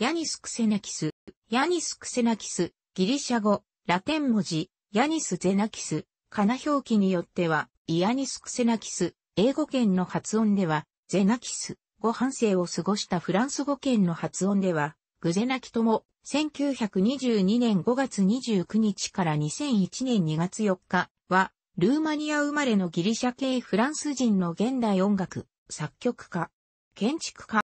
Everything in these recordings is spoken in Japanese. ヤニス・クセナキス。ヤニス・クセナキス、ギリシャ語、ラテン文字、ヤニス・ゼナキス、カナ表記によっては、イアニス・クセナキス、英語圏の発音では、ゼナキス、後半生を過ごしたフランス語圏の発音では、グゼナキとも、1922年5月29日から2001年2月4日は、ルーマニア生まれのギリシャ系フランス人の現代音楽、作曲家、建築家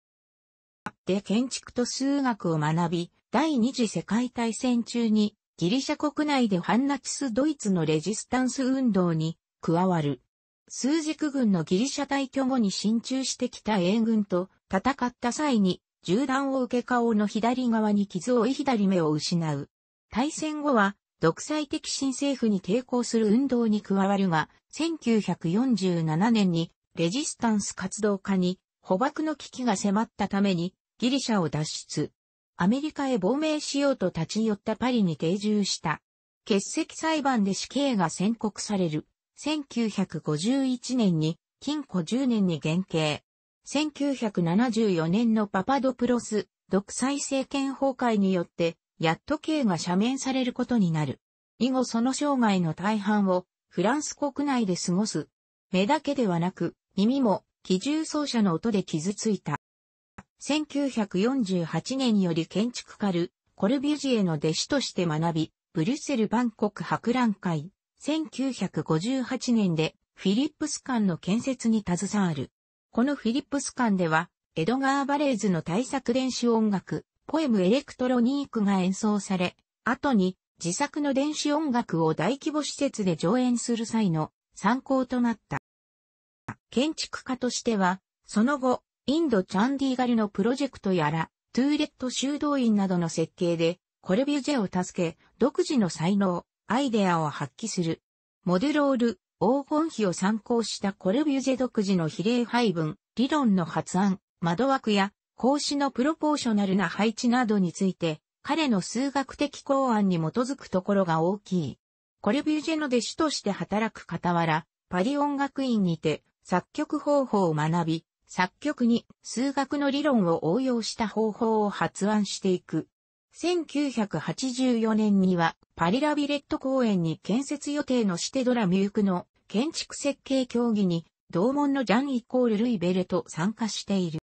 で建築と数学を学び、第二次世界大戦中にギリシャ国内で反ナチスドイツのレジスタンス運動に加わる。枢軸軍のギリシャ退去後に進駐してきた英軍と戦った際に、銃弾を受け顔の左側に傷を負い左目を失う。大戦後は独裁的新政府に抵抗する運動に加わるが、1947年にレジスタンス活動家に捕獲の危機が迫ったためにギリシャを脱出。アメリカへ亡命しようと立ち寄ったパリに定住した。欠席裁判で死刑が宣告される。1951年に禁錮10年に減刑。1974年のパパドプロス独裁政権崩壊によって、やっと刑が赦免されることになる。以後その生涯の大半をフランス国内で過ごす。目だけではなく、耳も機銃掃射の音で傷ついた。1948年より建築家コルビュジエの弟子として学び、ブリュッセル万国博覧会。1958年でフィリップス館の建設に携わる。このフィリップス館では、エドガー・バレーズの大作電子音楽、ポエムエレクトロニークが演奏され、後に自作の電子音楽を大規模施設で上演する際の参考となった。建築家としては、その後、インド・チャンディガルのプロジェクトやら、トゥーレット修道院などの設計で、コルビュジェを助け、独自の才能、アイデアを発揮する。モデュロール、黄金比を参考したコルビュジェ独自の比例配分、理論の発案、窓枠や格子のプロポーショナルな配置などについて、彼の数学的考案に基づくところが大きい。コルビュジェの弟子として働く傍ら、パリ音楽院にて作曲方法を学び、作曲に数学の理論を応用した方法を発案していく。1984年にはパリラビレット公園に建設予定のシテドラミュークの建築設計協議に同門のジャン=ルイ・ベレと参加している。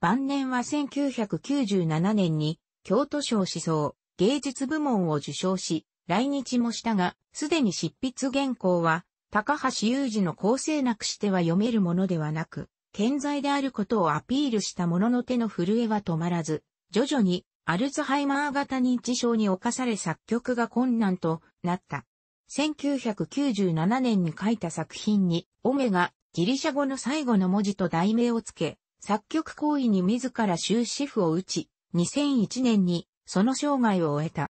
晩年は1997年に京都賞思想芸術部門を受賞し、来日もしたが、すでに執筆原稿は高橋裕二の構成なくしては読めるものではなく、健在であることをアピールしたものの手の震えは止まらず、徐々にアルツハイマー型認知症に侵され作曲が困難となった。1997年に書いた作品に、オメガ、ギリシャ語の最後の文字と題名をつけ、作曲行為に自ら終止符を打ち、2001年にその生涯を終えた。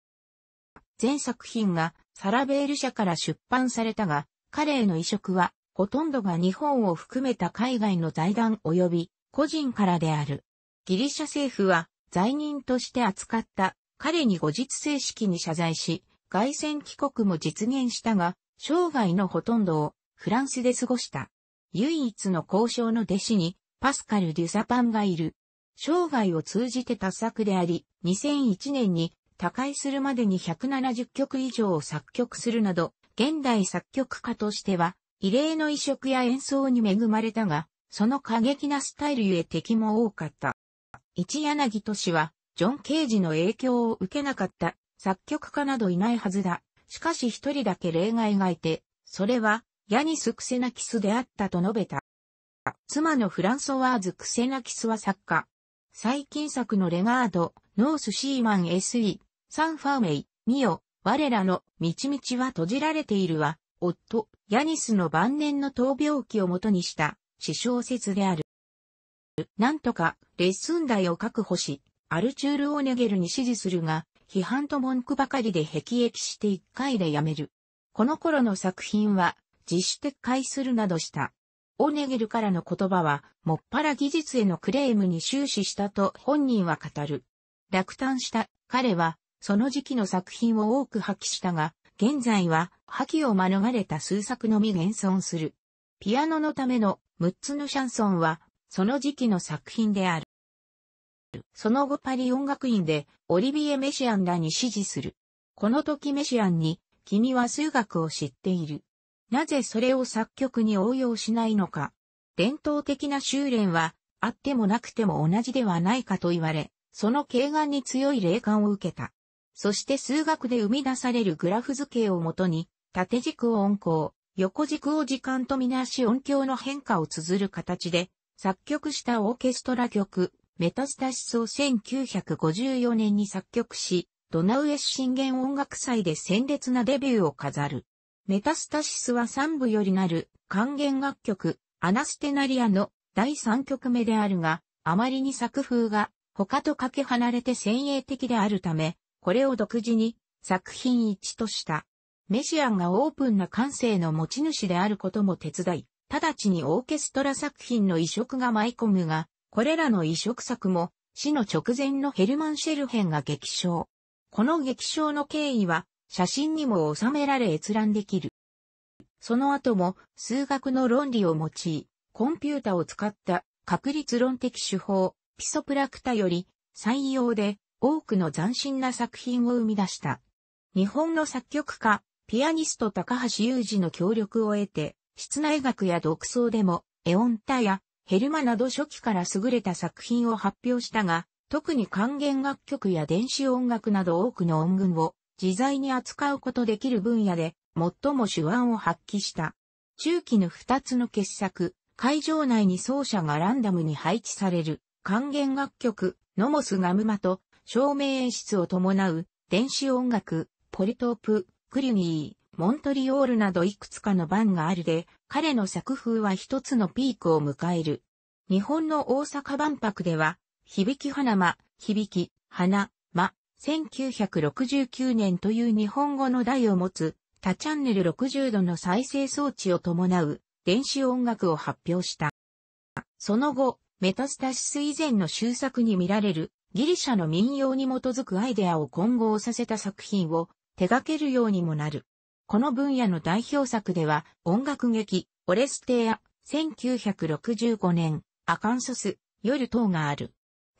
全作品がサラベール社から出版されたが、彼への移植は、ほとんどが日本を含めた海外の財団及び個人からである。ギリシャ政府は、罪人として扱った彼に後日正式に謝罪し、凱旋帰国も実現したが、生涯のほとんどをフランスで過ごした。唯一の交渉の弟子にパスカル・デュサパンがいる。生涯を通じて多作であり、2001年に他界するまでに170曲以上を作曲するなど、現代作曲家としては異例の移植や演奏に恵まれたが、その過激なスタイルゆえ敵も多かった。一柳敏は、ジョン・ケージの影響を受けなかった作曲家などいないはずだ。しかし一人だけ例外がいて、それは、ヤニス・クセナキスであったと述べた。妻のフランソワーズ・クセナキスは作家。最近作のレガード、ノース・シーマン SE、サン・ファーメイ、ミオ、我らの、道々は閉じられているは、夫、ヤニスの晩年の闘病記をもとにした、詩小説である。なんとか、レッスン代を確保し、アルチュール・オーネゲルに指示するが、批判と文句ばかりで辟易して一回でやめる。この頃の作品は、自主撤回するなどした。オーネゲルからの言葉は、もっぱら技術へのクレームに終始したと本人は語る。落胆した彼は、その時期の作品を多く破棄したが、現在は、破棄を免れた数作のみ現存する。ピアノのための6つのシャンソンは、その時期の作品である。る。その後パリ音楽院でオリビエ・メシアンらに師事する。この時メシアンに、君は数学を知っている。なぜそれを作曲に応用しないのか。伝統的な修練は、あってもなくても同じではないかと言われ、その慧眼に強い霊感を受けた。そして数学で生み出されるグラフ図形をもとに、縦軸を音高、横軸を時間とみなし音響の変化を綴る形で、作曲したオーケストラ曲、メタスタシスを1954年に作曲し、ドナウエス信玄音楽祭で鮮烈なデビューを飾る。メタスタシスは3部よりなる管弦楽曲、アナステナリアの第3曲目であるが、あまりに作風が他とかけ離れて先鋭的であるため、これを独自に作品一とした。メシアンがオープンな感性の持ち主であることも手伝い、直ちにオーケストラ作品の移植が舞い込むが、これらの移植作も死の直前のヘルマン・シェルヘンが激賞。この激賞の経緯は写真にも収められ閲覧できる。その後も数学の論理を用い、コンピュータを使った確率論的手法、ピソプラクタより採用で多くの斬新な作品を生み出した。日本の作曲家、ピアニスト高橋裕二の協力を得て、室内楽や独奏でも、エオンタやヘルマなど初期から優れた作品を発表したが、特に管弦楽曲や電子音楽など多くの音群を自在に扱うことできる分野で、最も手腕を発揮した。中期の2つの傑作、会場内に奏者がランダムに配置される、管弦楽曲、ノモス・ガムマと、照明演出を伴う、電子音楽、ポリトープ、クリュニー、モントリオールなどいくつかの版があるで、彼の作風は一つのピークを迎える。日本の大阪万博では、響き花間、響き、花、間、1969年という日本語の題を持つ、多チャンネル60度の再生装置を伴う、電子音楽を発表した。その後、メタスタシス以前の終作に見られる、ギリシャの民謡に基づくアイデアを混合させた作品を手掛けるようにもなる。この分野の代表作では、音楽劇、オレステア、1965年、アカンソス、夜等がある。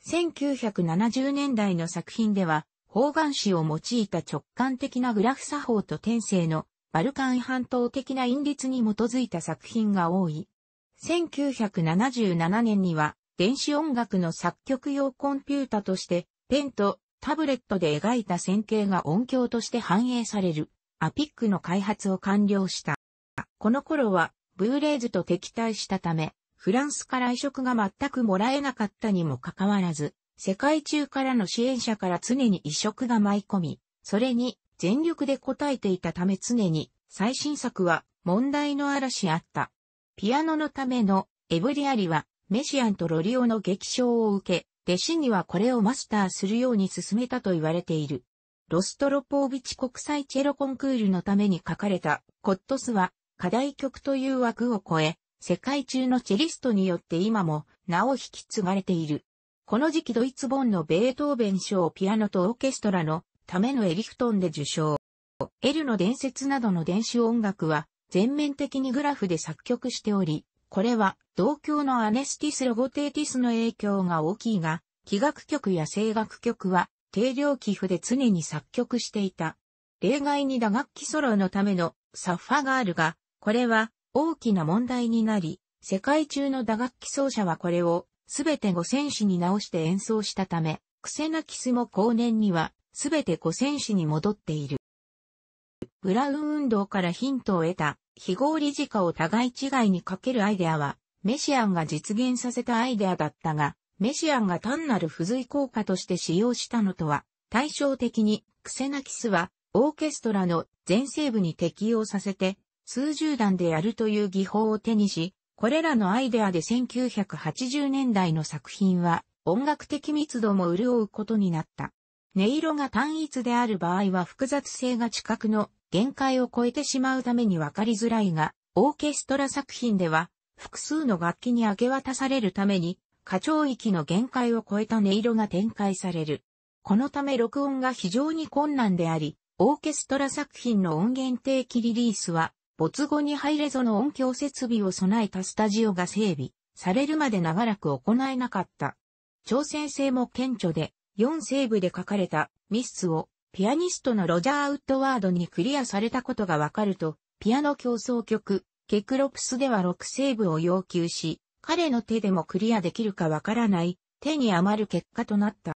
1970年代の作品では、方眼紙を用いた直感的なグラフ作法と天性のバルカン半島的な韻律に基づいた作品が多い。1977年には、電子音楽の作曲用コンピュータとして、ペンとタブレットで描いた線形が音響として反映される。アピックの開発を完了した。この頃は、ブーレーズと敵対したため、フランスから移植が全くもらえなかったにもかかわらず、世界中からの支援者から常に移植が舞い込み、それに全力で応えていたため常に最新作は問題の嵐あった。ピアノのためのエブリアリはメシアンとロリオの激賞を受け、弟子にはこれをマスターするように勧めたと言われている。ロストロポービチ国際チェロコンクールのために書かれたコットスは課題曲という枠を超え、世界中のチェリストによって今も名を引き継がれている。この時期ドイツボンのベートーベン賞をピアノとオーケストラのためのエリフトンで受賞。L の伝説などの電子音楽は全面的にグラフで作曲しており、これは同郷のアネスティス・ロゴテーティスの影響が大きいが、器楽曲や声楽曲は定量寄付で常に作曲していた。例外に打楽器ソロのためのサッファがあるが、これは大きな問題になり、世界中の打楽器奏者はこれをすべて五線紙に直して演奏したため、クセナキスも後年にはすべて五線紙に戻っている。ブラウン運動からヒントを得た非合理時価を互い違いにかけるアイデアは、メシアンが実現させたアイデアだったが、メシアンが単なる付随効果として使用したのとは、対照的に、クセナキスは、オーケストラの全声部に適用させて、数十段でやるという技法を手にし、これらのアイデアで1980年代の作品は、音楽的密度も潤うことになった。音色が単一である場合は複雑性が知覚の限界を超えてしまうために分かりづらいが、オーケストラ作品では、複数の楽器に明け渡されるために、可聴域の限界を超えた音色が展開される。このため録音が非常に困難であり、オーケストラ作品の音源定期リリースは、没後にハイレゾの音響設備を備えたスタジオが整備されるまで長らく行えなかった。挑戦性も顕著で、4セーブで書かれたミスをピアニストのロジャー・ウッドワードにクリアされたことがわかると、ピアノ協奏曲、ケクロプスでは6セーブを要求し、彼の手でもクリアできるかわからない、手に余る結果となった。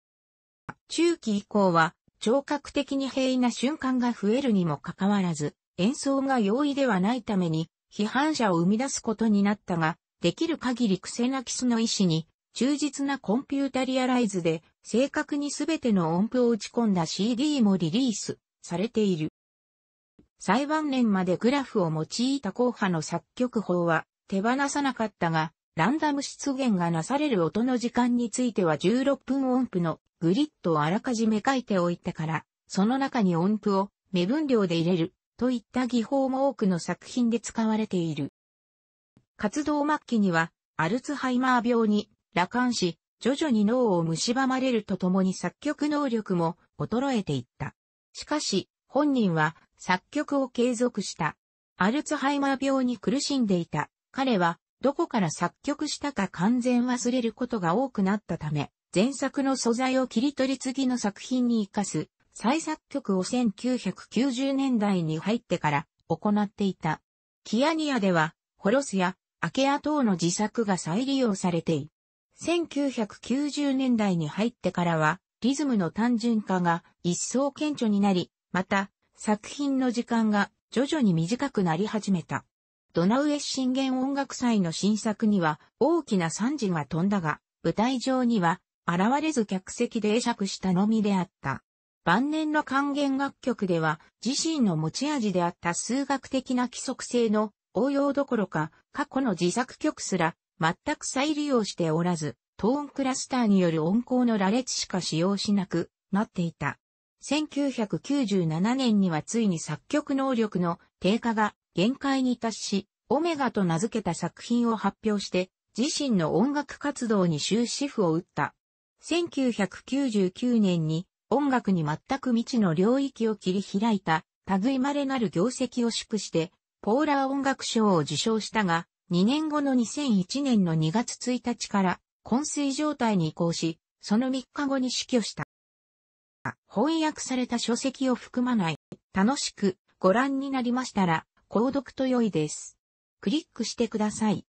中期以降は、聴覚的に平易な瞬間が増えるにもかかわらず、演奏が容易ではないために、批判者を生み出すことになったが、できる限り癖なきその意思に、忠実なコンピュータリアライズで、正確にすべての音符を打ち込んだ CD もリリースされている。最晩年までグラフを用いた硬派の作曲法は手放さなかったが、ランダム出現がなされる音の時間については16分音符のグリッドをあらかじめ書いておいたから、その中に音符を目分量で入れるといった技法も多くの作品で使われている。活動末期にはアルツハイマー病に羅漢し、徐々に脳を蝕まれるとともに作曲能力も衰えていった。しかし本人は作曲を継続した。アルツハイマー病に苦しんでいた彼はどこから作曲したか完全忘れることが多くなったため、前作の素材を切り取り次の作品に生かす再作曲を1990年代に入ってから行っていた。キアニアではホロスやアケア等の自作が再利用されている。1990年代に入ってからはリズムの単純化が一層顕著になり、また作品の時間が徐々に短くなり始めた。ドナウエ信玄音楽祭の新作には大きな賛辞が飛んだが、舞台上には現れず客席で会釈したのみであった。晩年の管弦楽曲では自身の持ち味であった数学的な規則性の応用どころか、過去の自作曲すら全く再利用しておらず、トーンクラスターによる音高の羅列しか使用しなくなっていた。1997年にはついに作曲能力の低下が限界に達し、オメガと名付けた作品を発表して、自身の音楽活動に終止符を打った。1999年に音楽に全く未知の領域を切り開いた、類稀なる業績を祝して、ポーラー音楽賞を受賞したが、2年後の2001年の2月1日から、昏睡状態に移行し、その3日後に死去した。翻訳された書籍を含まない。楽しくご覧になりましたら、購読と良いです。クリックしてください。